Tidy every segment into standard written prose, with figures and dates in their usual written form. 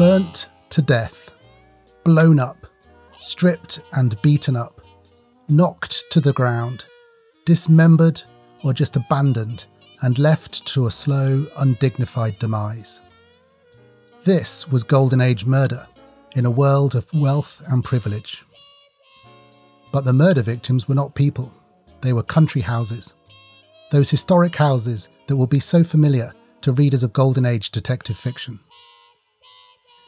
burnt to death, blown up, stripped and beaten up, knocked to the ground, dismembered or just abandoned and left to a slow, undignified demise. This was Golden Age murder in a world of wealth and privilege. But the murder victims were not people, they were country houses. Those historic houses that will be so familiar to readers of Golden Age detective fiction.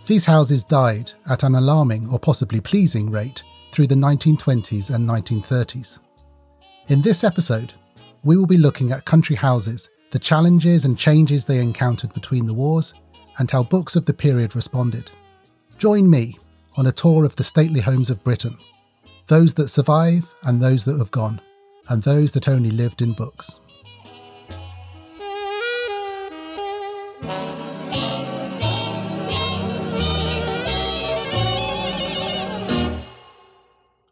These houses died at an alarming or possibly pleasing rate through the 1920s and 1930s. In this episode, we will be looking at country houses, the challenges and changes they encountered between the wars, and how books of the period responded. Join me on a tour of the stately homes of Britain, those that survive and those that have gone, and those that only lived in books.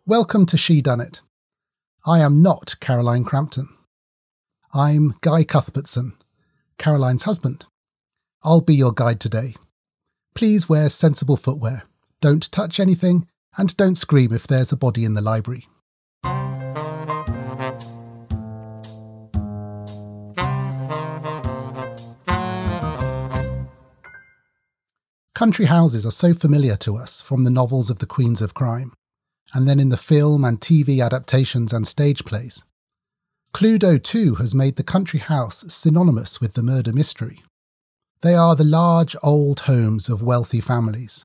Welcome to She Done It. I am not Caroline Crampton. I'm Guy Cuthbertson, Caroline's husband. I'll be your guide today. Please wear sensible footwear, don't touch anything, and don't scream if there's a body in the library. Country houses are so familiar to us from the novels of the Queens of Crime, and then in the film and TV adaptations and stage plays. Cluedo too has made the country house synonymous with the murder mystery. They are the large old homes of wealthy families,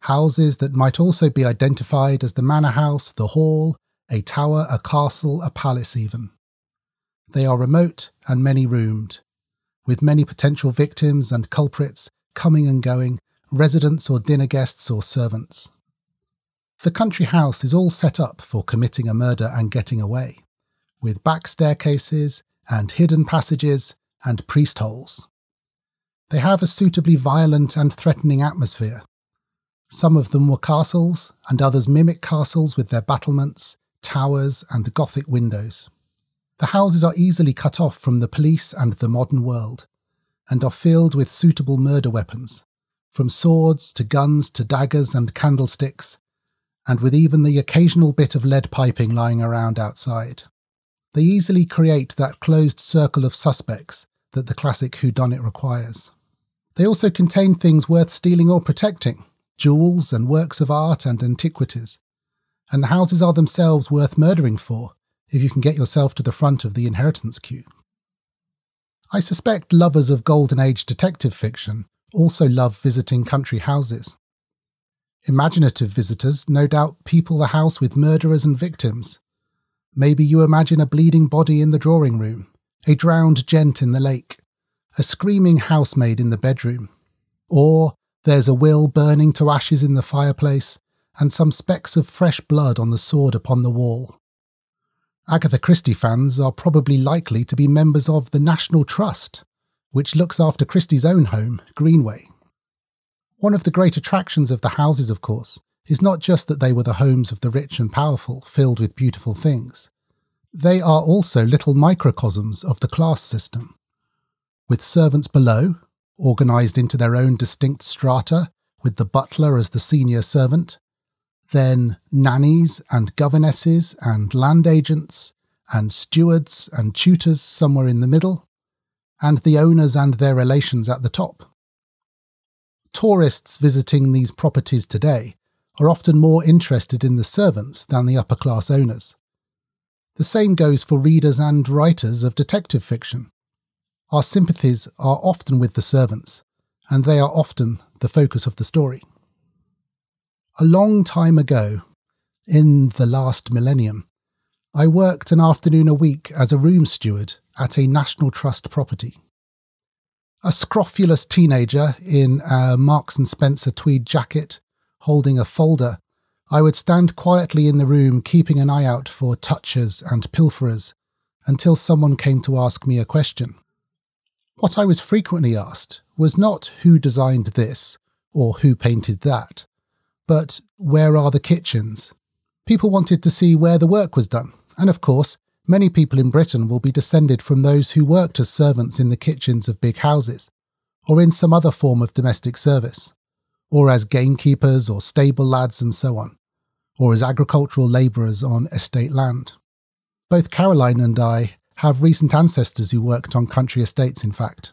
houses that might also be identified as the manor house, the hall, a tower, a castle, a palace even. They are remote and many-roomed, with many potential victims and culprits coming and going, residents or dinner guests or servants. The country house is all set up for committing a murder and getting away, with back staircases and hidden passages and priest holes. They have a suitably violent and threatening atmosphere. Some of them were castles, and others mimic castles with their battlements, towers and Gothic windows. The houses are easily cut off from the police and the modern world, and are filled with suitable murder weapons, from swords to guns to daggers and candlesticks, and with even the occasional bit of lead piping lying around outside. They easily create that closed circle of suspects that the classic whodunit requires. They also contain things worth stealing or protecting, jewels and works of art and antiquities, and the houses are themselves worth murdering for if you can get yourself to the front of the inheritance queue. I suspect lovers of Golden Age detective fiction also love visiting country houses. Imaginative visitors no doubt people the house with murderers and victims. Maybe you imagine a bleeding body in the drawing room, a drowned gent in the lake, a screaming housemaid in the bedroom, or there's a will burning to ashes in the fireplace and some specks of fresh blood on the sword upon the wall. Agatha Christie fans are probably likely to be members of the National Trust, which looks after Christie's own home, Greenway. One of the great attractions of the houses, of course, is not just that they were the homes of the rich and powerful, filled with beautiful things. They are also little microcosms of the class system, with servants below, organised into their own distinct strata, with the butler as the senior servant, then nannies and governesses and land agents and stewards and tutors somewhere in the middle, and the owners and their relations at the top. Tourists visiting these properties today are often more interested in the servants than the upper-class owners. The same goes for readers and writers of detective fiction. Our sympathies are often with the servants, and they are often the focus of the story. A long time ago, in the last millennium, I worked an afternoon a week as a room steward at a National Trust property. A scrofulous teenager in a Marks and Spencer tweed jacket, holding a folder, I would stand quietly in the room keeping an eye out for touchers and pilferers until someone came to ask me a question. What I was frequently asked was not who designed this or who painted that, but where are the kitchens? People wanted to see where the work was done, and of course, many people in Britain will be descended from those who worked as servants in the kitchens of big houses, or in some other form of domestic service, or as gamekeepers or stable lads and so on, or as agricultural labourers on estate land. Both Caroline and I have recent ancestors who worked on country estates, in fact.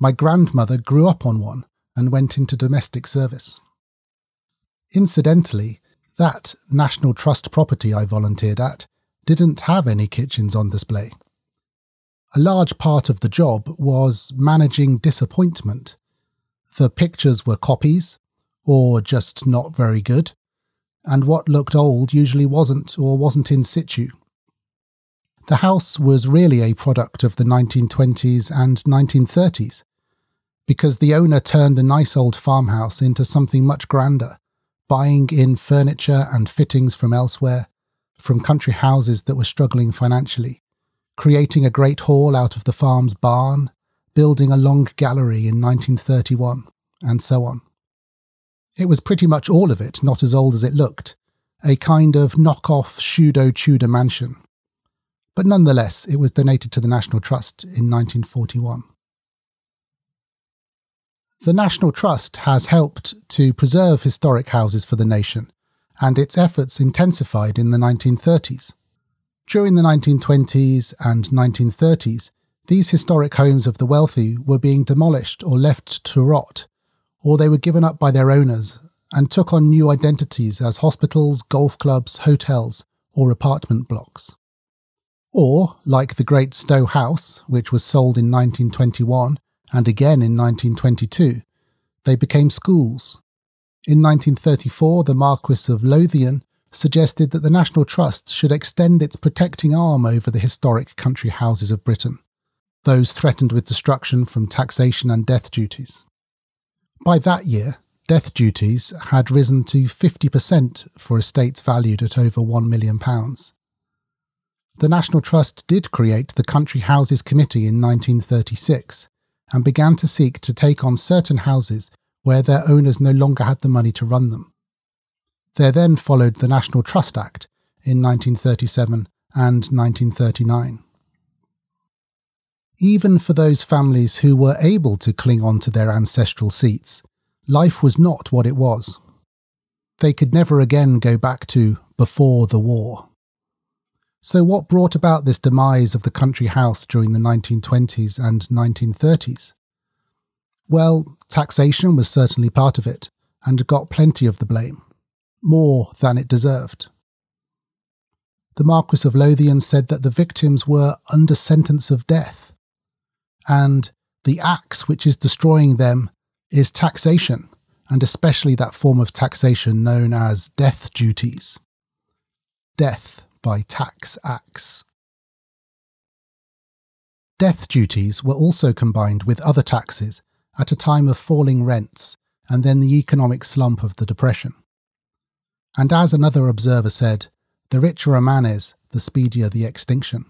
My grandmother grew up on one and went into domestic service. Incidentally, that National Trust property I volunteered at didn't have any kitchens on display. A large part of the job was managing disappointment. The pictures were copies, or just not very good, and what looked old usually wasn't or wasn't in situ. The house was really a product of the 1920s and 1930s, because the owner turned a nice old farmhouse into something much grander, buying in furniture and fittings from elsewhere, from country houses that were struggling financially, creating a great hall out of the farm's barn, building a long gallery in 1931, and so on. It was pretty much all of it not as old as it looked, a kind of knock-off pseudo-Tudor mansion. But nonetheless, it was donated to the National Trust in 1941. The National Trust has helped to preserve historic houses for the nation, and its efforts intensified in the 1930s. During the 1920s and 1930s, these historic homes of the wealthy were being demolished or left to rot, or they were given up by their owners and took on new identities as hospitals, golf clubs, hotels, or apartment blocks. Or, like the Great Stow House, which was sold in 1921 and again in 1922, they became schools. In 1934, the Marquess of Lothian suggested that the National Trust should extend its protecting arm over the historic country houses of Britain, those threatened with destruction from taxation and death duties. By that year, death duties had risen to 50% for estates valued at over £1 million. The National Trust did create the Country Houses Committee in 1936 and began to seek to take on certain houses where their owners no longer had the money to run them. There then followed the National Trust Act in 1937 and 1939. Even for those families who were able to cling on to their ancestral seats, life was not what it was. They could never again go back to before the war. So what brought about this demise of the country house during the 1920s and 1930s? Well, taxation was certainly part of it, and got plenty of the blame, more than it deserved. The Marquess of Lothian said that the victims were under sentence of death, and the axe which is destroying them is taxation, and especially that form of taxation known as death duties. Death by tax axe. Death duties were also combined with other taxes at a time of falling rents and then the economic slump of the Depression. And as another observer said, the richer a man is, the speedier the extinction.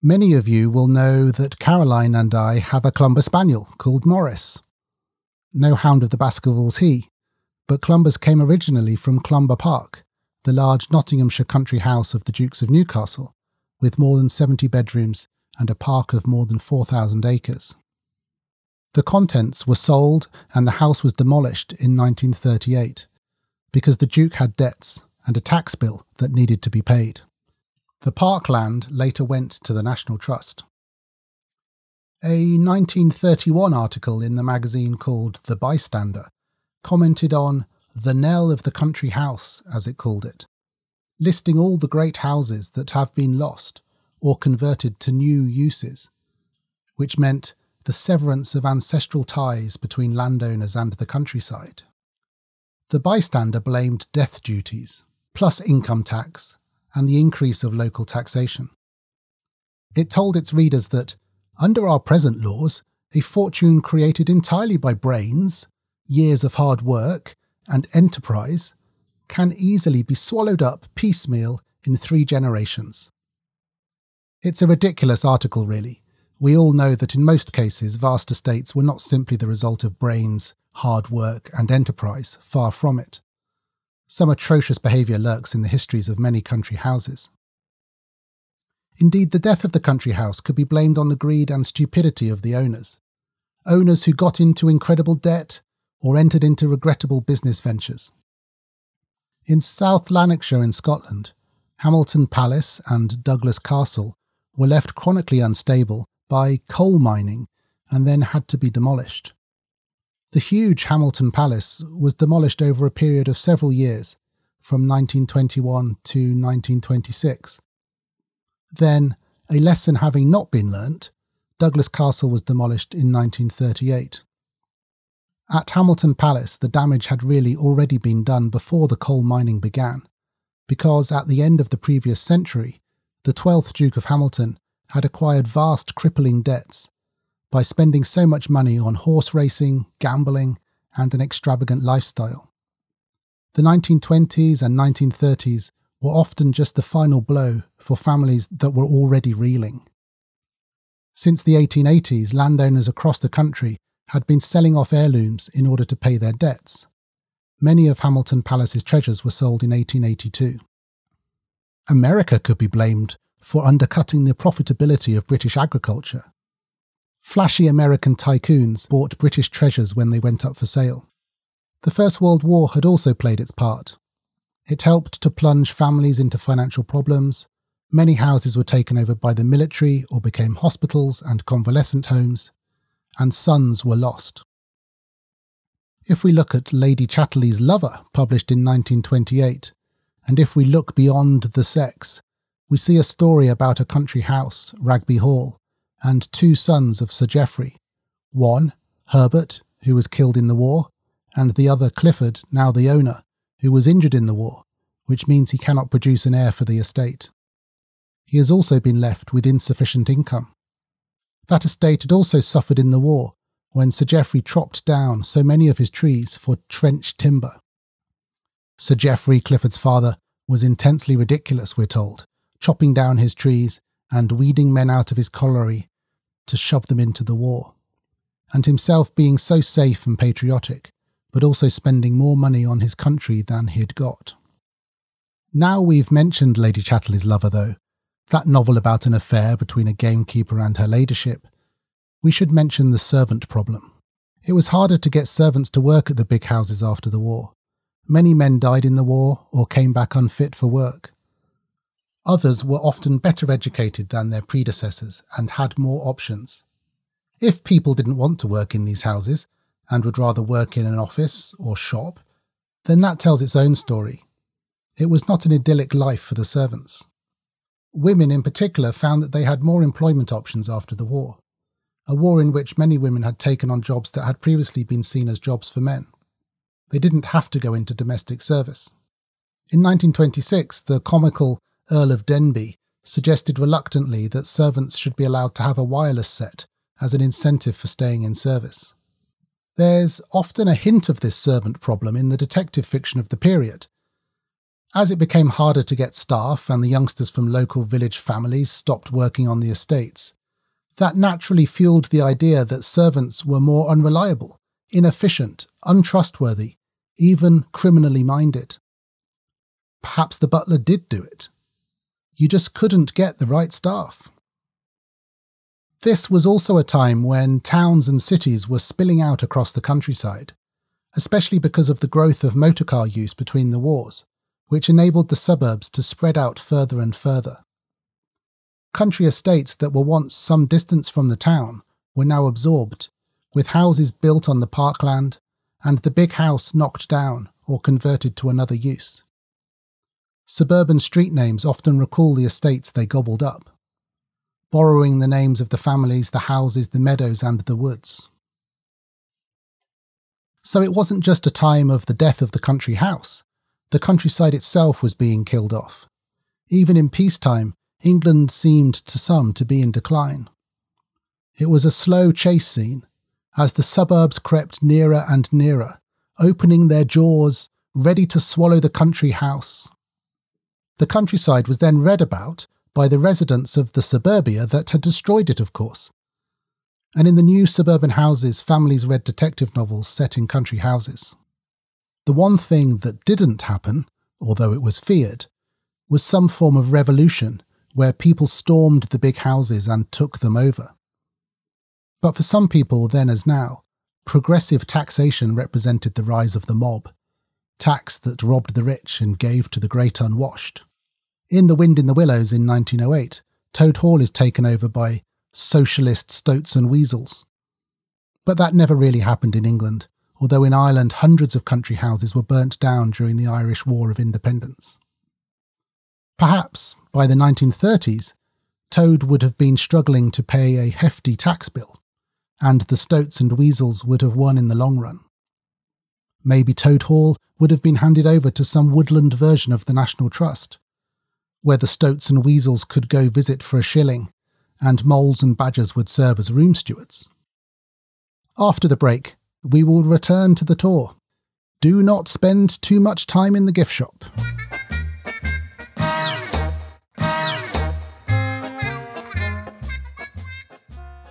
Many of you will know that Caroline and I have a Clumber Spaniel called Morris. No hound of the Baskervilles he, but Clumbers came originally from Clumber Park, the large Nottinghamshire country house of the Dukes of Newcastle, with more than 70 bedrooms and a park of more than 4,000 acres. The contents were sold and the house was demolished in 1938, because the Duke had debts and a tax bill that needed to be paid. The parkland later went to the National Trust. A 1931 article in the magazine called The Bystander commented on the knell of the country house, as it called it, listing all the great houses that have been lost or converted to new uses, which meant the severance of ancestral ties between landowners and the countryside. The Bystander blamed death duties, plus income tax, and the increase of local taxation. It told its readers that, under our present laws, a fortune created entirely by brains, years of hard work, and enterprise can easily be swallowed up piecemeal in 3 generations. It's a ridiculous article, really. We all know that in most cases, vast estates were not simply the result of brains, hard work, and enterprise, far from it. Some atrocious behaviour lurks in the histories of many country houses. Indeed, the death of the country house could be blamed on the greed and stupidity of the owners. Owners who got into incredible debt, or entered into regrettable business ventures. In South Lanarkshire in Scotland, Hamilton Palace and Douglas Castle were left chronically unstable by coal mining and then had to be demolished. The huge Hamilton Palace was demolished over a period of several years, from 1921 to 1926. Then, a lesson having not been learnt, Douglas Castle was demolished in 1938. At Hamilton Palace, the damage had really already been done before the coal mining began, because at the end of the previous century, the 12th Duke of Hamilton had acquired vast crippling debts by spending so much money on horse racing, gambling, and an extravagant lifestyle. The 1920s and 1930s were often just the final blow for families that were already reeling. Since the 1880s, landowners across the country had been selling off heirlooms in order to pay their debts. Many of Hamilton Palace's treasures were sold in 1882. America could be blamed for undercutting the profitability of British agriculture. Flashy American tycoons bought British treasures when they went up for sale. The First World War had also played its part. It helped to plunge families into financial problems. Many houses were taken over by the military or became hospitals and convalescent homes, and sons were lost. If we look at Lady Chatterley's Lover, published in 1928, and if we look beyond the sex, we see a story about a country house, Ragby Hall, and two sons of Sir Geoffrey. One, Herbert, who was killed in the war, and the other Clifford, now the owner, who was injured in the war, which means he cannot produce an heir for the estate. He has also been left with insufficient income. That estate had also suffered in the war, when Sir Geoffrey chopped down so many of his trees for trench timber. Sir Geoffrey, Clifford's father, was intensely ridiculous, we're told, chopping down his trees and weeding men out of his colliery to shove them into the war, and himself being so safe and patriotic, but also spending more money on his country than he'd got. Now we've mentioned Lady Chatterley's Lover, though, that novel about an affair between a gamekeeper and her ladyship, we should mention the servant problem. It was harder to get servants to work at the big houses after the war. Many men died in the war or came back unfit for work. Others were often better educated than their predecessors and had more options. If people didn't want to work in these houses, and would rather work in an office or shop, then that tells its own story. It was not an idyllic life for the servants. Women in particular found that they had more employment options after the war, a war in which many women had taken on jobs that had previously been seen as jobs for men. They didn't have to go into domestic service. In 1926, the comical Earl of Denby suggested reluctantly that servants should be allowed to have a wireless set as an incentive for staying in service. There's often a hint of this servant problem in the detective fiction of the period. As it became harder to get staff and the youngsters from local village families stopped working on the estates, that naturally fueled the idea that servants were more unreliable, inefficient, untrustworthy, even criminally minded. Perhaps the butler did do it. You just couldn't get the right staff. This was also a time when towns and cities were spilling out across the countryside, especially because of the growth of motor car use between the wars, which enabled the suburbs to spread out further and further. Country estates that were once some distance from the town were now absorbed, with houses built on the parkland and the big house knocked down or converted to another use. Suburban street names often recall the estates they gobbled up, borrowing the names of the families, the houses, the meadows and the woods. So it wasn't just a time of the death of the country house. The countryside itself was being killed off. Even in peacetime, England seemed to some to be in decline. It was a slow chase scene, as the suburbs crept nearer and nearer, opening their jaws, ready to swallow the country house. The countryside was then read about by the residents of the suburbia that had destroyed it, of course. And in the new suburban houses, families read detective novels set in country houses. The one thing that didn't happen, although it was feared, was some form of revolution where people stormed the big houses and took them over. But for some people, then as now, Progressive taxation represented the rise of the mob, tax that robbed the rich and gave to the great unwashed. In The Wind in the Willows in 1908, Toad Hall is taken over by socialist stoats and weasels. But that never really happened in England, although in Ireland hundreds of country houses were burnt down during the Irish War of Independence. Perhaps, by the 1930s, Toad would have been struggling to pay a hefty tax bill, and the stoats and weasels would have won in the long run. Maybe Toad Hall would have been handed over to some woodland version of the National Trust, where the stoats and weasels could go visit for a shilling, and moles and badgers would serve as room stewards. After the break, we will return to the tour. Do not spend too much time in the gift shop.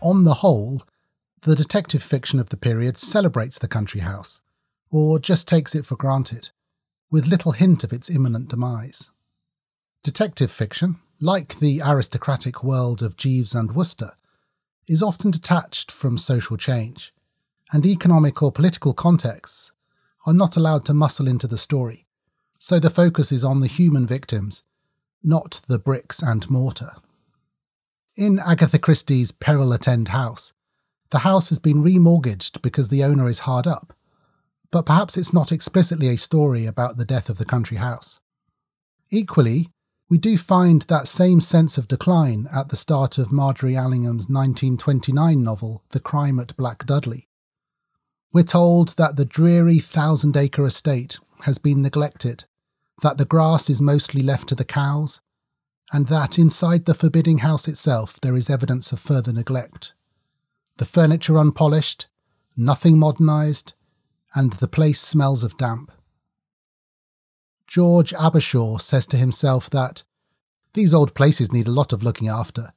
On the whole, the detective fiction of the period celebrates the country house, or just takes it for granted, with little hint of its imminent demise. Detective fiction, like the aristocratic world of Jeeves and Wooster, is often detached from social change, and economic or political contexts are not allowed to muscle into the story, so the focus is on the human victims, not the bricks and mortar. In Agatha Christie's Peril at End House, the house has been remortgaged because the owner is hard up, but perhaps it's not explicitly a story about the death of the country house. Equally, we do find that same sense of decline at the start of Marjorie Allingham's 1929 novel The Crime at Black Dudley. We're told that the dreary 1,000-acre estate has been neglected, that the grass is mostly left to the cows, and that inside the forbidding house itself there is evidence of further neglect. The furniture unpolished, nothing modernised, and the place smells of damp. George Abbershaw says to himself that these old places need a lot of looking after.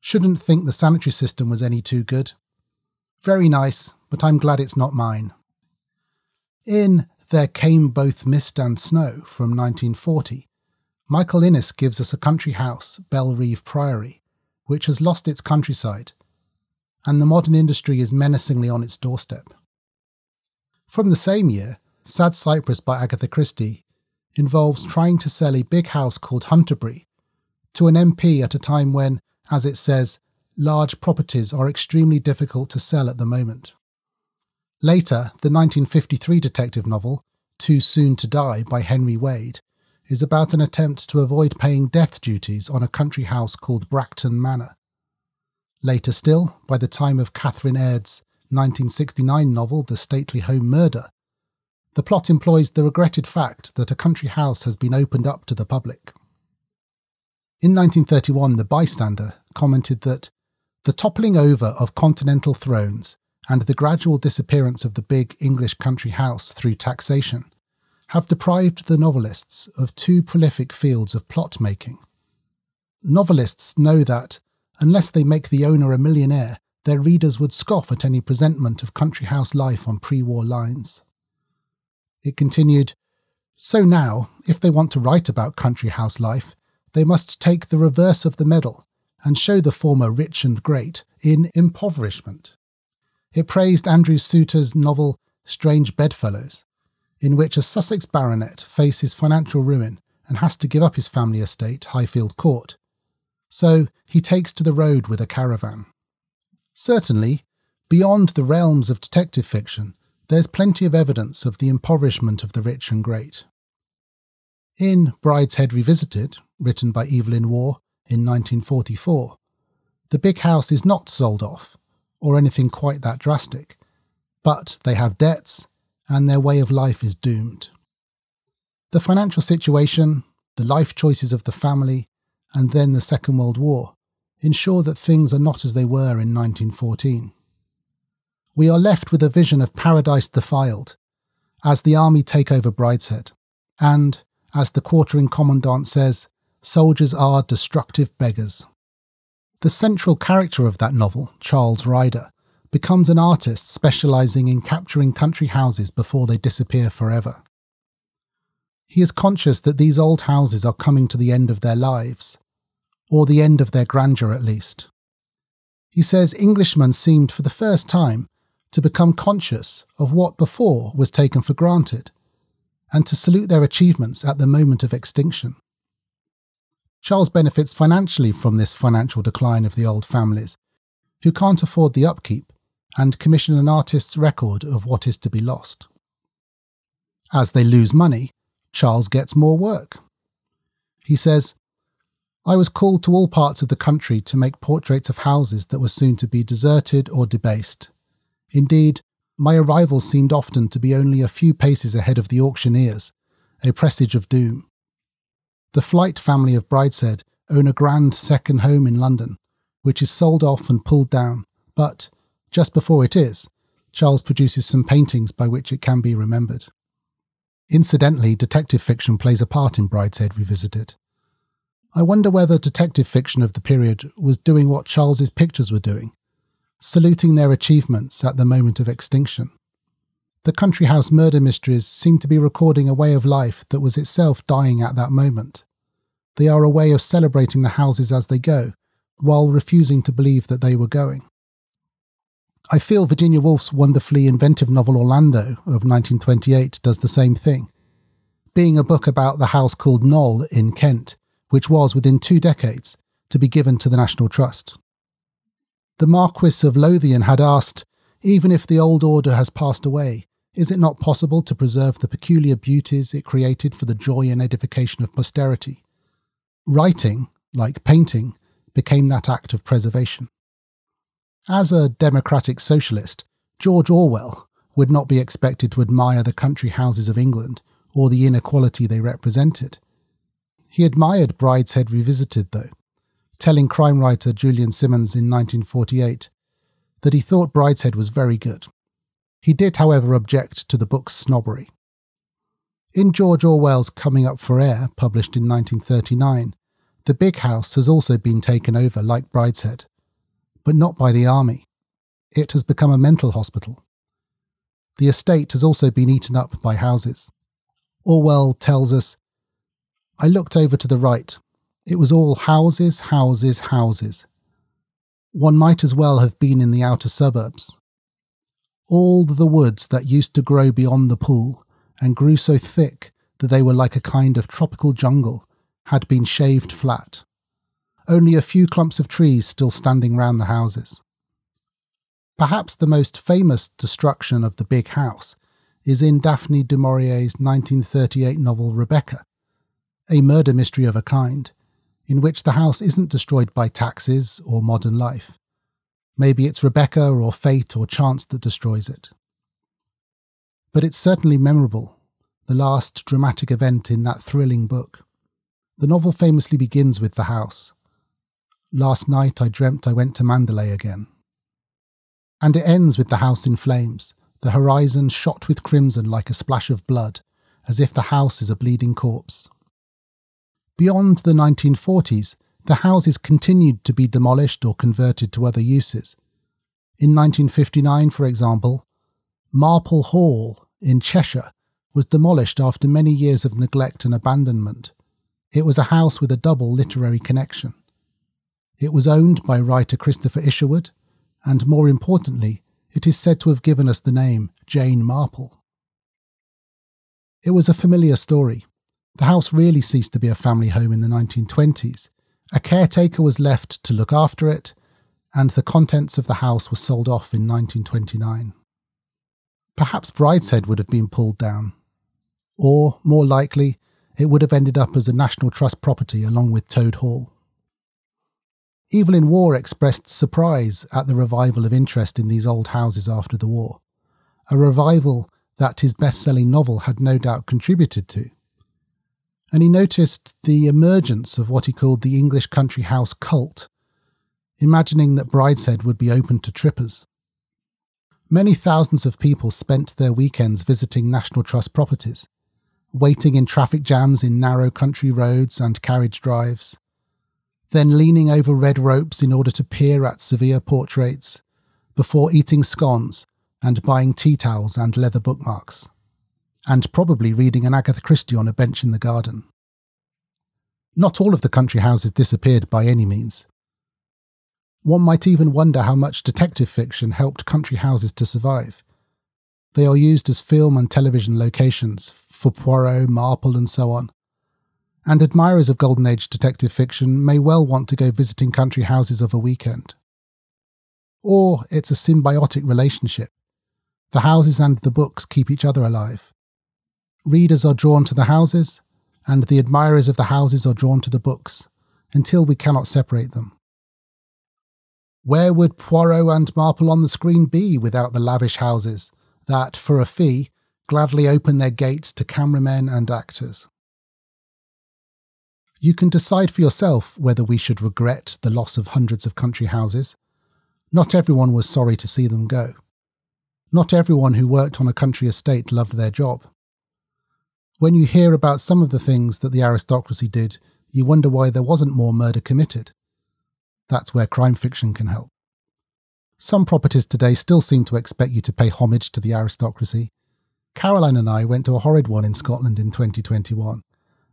Shouldn't think the sanitary system was any too good. Very nice, but I'm glad it's not mine. In There Came Both Mist and Snow from 1940, Michael Innes gives us a country house, Belrive Priory, which has lost its countryside, and the modern industry is menacingly on its doorstep. From the same year, Sad Cypress by Agatha Christie involves trying to sell a big house called Hunterbury to an MP at a time when, as it says, large properties are extremely difficult to sell at the moment. Later, the 1953 detective novel, Too Soon to Die by Henry Wade, is about an attempt to avoid paying death duties on a country house called Bracton Manor. Later still, by the time of Catherine Aird's 1969 novel The Stately Home Murder, the plot employs the regretted fact that a country house has been opened up to the public. In 1931, The Bystander commented that the toppling over of continental thrones and the gradual disappearance of the big English country house through taxation have deprived the novelists of two prolific fields of plot-making. Novelists know that, unless they make the owner a millionaire, their readers would scoff at any presentment of country house life on pre-war lines. It continued, so now, if they want to write about country house life, they must take the reverse of the medal and show the former rich and great in impoverishment. It praised Andrew Souter's novel Strange Bedfellows, in which a Sussex baronet faces financial ruin and has to give up his family estate, Highfield Court. So he takes to the road with a caravan. Certainly, beyond the realms of detective fiction, there's plenty of evidence of the impoverishment of the rich and great. In Brideshead Revisited, written by Evelyn Waugh in 1944, the big house is not sold off, or anything quite that drastic, but they have debts, and their way of life is doomed. The financial situation, the life choices of the family, and then the Second World War ensure that things are not as they were in 1914. We are left with a vision of paradise defiled, as the army take over Brideshead, and, as the quartering commandant says, soldiers are destructive beggars. The central character of that novel, Charles Ryder, becomes an artist specialising in capturing country houses before they disappear forever. He is conscious that these old houses are coming to the end of their lives, or the end of their grandeur at least. He says Englishmen seemed for the first time to become conscious of what before was taken for granted, and to salute their achievements at the moment of extinction. Charles benefits financially from this financial decline of the old families, who can't afford the upkeep, and commission an artist's record of what is to be lost. As they lose money, Charles gets more work. He says, "I was called to all parts of the country to make portraits of houses that were soon to be deserted or debased. Indeed, my arrival seemed often to be only a few paces ahead of the auctioneers, a presage of doom. The Flight family of Brideshead own a grand second home in London, which is sold off and pulled down, but, just before it is, Charles produces some paintings by which it can be remembered." Incidentally, detective fiction plays a part in Brideshead Revisited. I wonder whether detective fiction of the period was doing what Charles's pictures were doing, saluting their achievements at the moment of extinction. The country house murder mysteries seem to be recording a way of life that was itself dying at that moment. They are a way of celebrating the houses as they go, while refusing to believe that they were going. I feel Virginia Woolf's wonderfully inventive novel Orlando of 1928 does the same thing, being a book about the house called Knoll in Kent, which was, within 2 decades, to be given to the National Trust. The Marquess of Lothian had asked, "Even if the old order has passed away, is it not possible to preserve the peculiar beauties it created for the joy and edification of posterity?" Writing, like painting, became that act of preservation. As a democratic socialist, George Orwell would not be expected to admire the country houses of England or the inequality they represented. He admired Brideshead Revisited, though, telling crime writer Julian Simmons in 1948 that he thought Brideshead was very good. He did, however, object to the book's snobbery. In George Orwell's Coming Up for Air, published in 1939, the Big House has also been taken over, like Brideshead, but not by the army. It has become a mental hospital. The estate has also been eaten up by houses. Orwell tells us, "I looked over to the right. It was all houses, houses, houses. One might as well have been in the outer suburbs. All the woods that used to grow beyond the pool, and grew so thick that they were like a kind of tropical jungle, had been shaved flat. Only a few clumps of trees still standing round the houses." Perhaps the most famous destruction of the Big House is in Daphne du Maurier's 1938 novel Rebecca, a murder mystery of a kind, in which the house isn't destroyed by taxes or modern life. Maybe it's Rebecca or fate or chance that destroys it. But it's certainly memorable, the last dramatic event in that thrilling book. The novel famously begins with the house. "Last night I dreamt I went to Mandalay again." And it ends with the house in flames, the horizon shot with crimson like a splash of blood, as if the house is a bleeding corpse. Beyond the 1940s, the houses continued to be demolished or converted to other uses. In 1959, for example, Marple Hall in Cheshire was demolished after many years of neglect and abandonment. It was a house with a double literary connection. It was owned by writer Christopher Isherwood, and more importantly, it is said to have given us the name Jane Marple. It was a familiar story. The house really ceased to be a family home in the 1920s. A caretaker was left to look after it, and the contents of the house were sold off in 1929. Perhaps Brideshead would have been pulled down, or, more likely, it would have ended up as a National Trust property along with Toad Hall. Evelyn Waugh expressed surprise at the revival of interest in these old houses after the war, a revival that his best-selling novel had no doubt contributed to. And he noticed the emergence of what he called the English country house cult, imagining that Brideshead would be open to trippers. Many thousands of people spent their weekends visiting National Trust properties, waiting in traffic jams in narrow country roads and carriage drives, then leaning over red ropes in order to peer at severe portraits, before eating scones and buying tea towels and leather bookmarks, and probably reading an Agatha Christie on a bench in the garden. Not all of the country houses disappeared by any means. One might even wonder how much detective fiction helped country houses to survive. They are used as film and television locations for Poirot, Marple and so on. And admirers of Golden Age detective fiction may well want to go visiting country houses of a weekend. Or it's a symbiotic relationship. The houses and the books keep each other alive. Readers are drawn to the houses, and the admirers of the houses are drawn to the books, until we cannot separate them. Where would Poirot and Marple on the screen be without the lavish houses that, for a fee, gladly open their gates to cameramen and actors? You can decide for yourself whether we should regret the loss of hundreds of country houses. Not everyone was sorry to see them go. Not everyone who worked on a country estate loved their job. When you hear about some of the things that the aristocracy did, you wonder why there wasn't more murder committed. That's where crime fiction can help. Some properties today still seem to expect you to pay homage to the aristocracy. Caroline and I went to a horrid one in Scotland in 2021.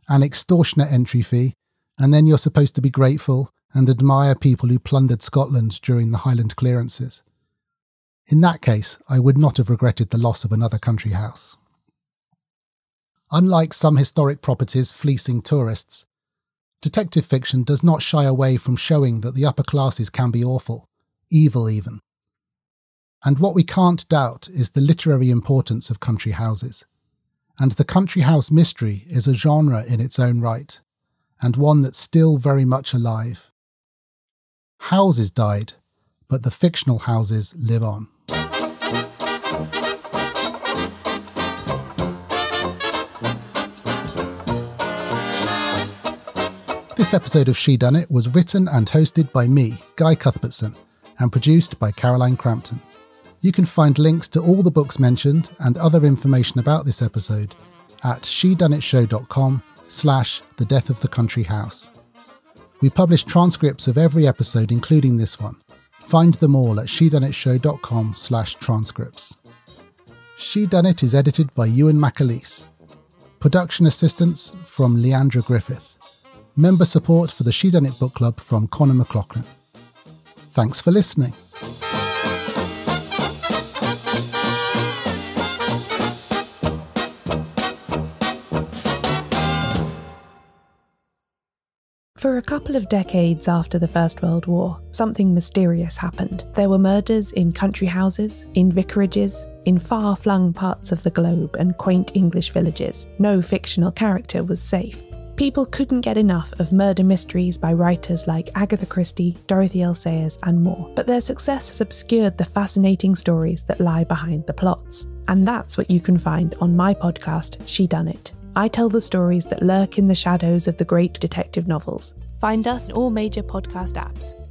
An extortionate entry fee, and then you're supposed to be grateful and admire people who plundered Scotland during the Highland clearances. In that case, I would not have regretted the loss of another country house. Unlike some historic properties fleecing tourists, detective fiction does not shy away from showing that the upper classes can be awful, evil even. And what we can't doubt is the literary importance of country houses. And the country house mystery is a genre in its own right, and one that's still very much alive. Houses died, but the fictional houses live on. This episode of She Done It was written and hosted by me, Guy Cuthbertson, and produced by Caroline Crampton. You can find links to all the books mentioned and other information about this episode at shedoneitshow.com/The Death of the Country House. We publish transcripts of every episode, including this one. Find them all at shedoneitshow.com/transcripts. She Done It is edited by Ewan McAleese. Production assistance from Leandra Griffith. Member support for the She Done It Book Club from Connor McLaughlin. Thanks for listening. For a couple of decades after the First World War, something mysterious happened. There were murders in country houses, in vicarages, in far-flung parts of the globe and quaint English villages. No fictional character was safe. People couldn't get enough of murder mysteries by writers like Agatha Christie, Dorothy L. Sayers and more, but their success has obscured the fascinating stories that lie behind the plots. And that's what you can find on my podcast, She Done It. I tell the stories that lurk in the shadows of the great detective novels. Find us on all major podcast apps.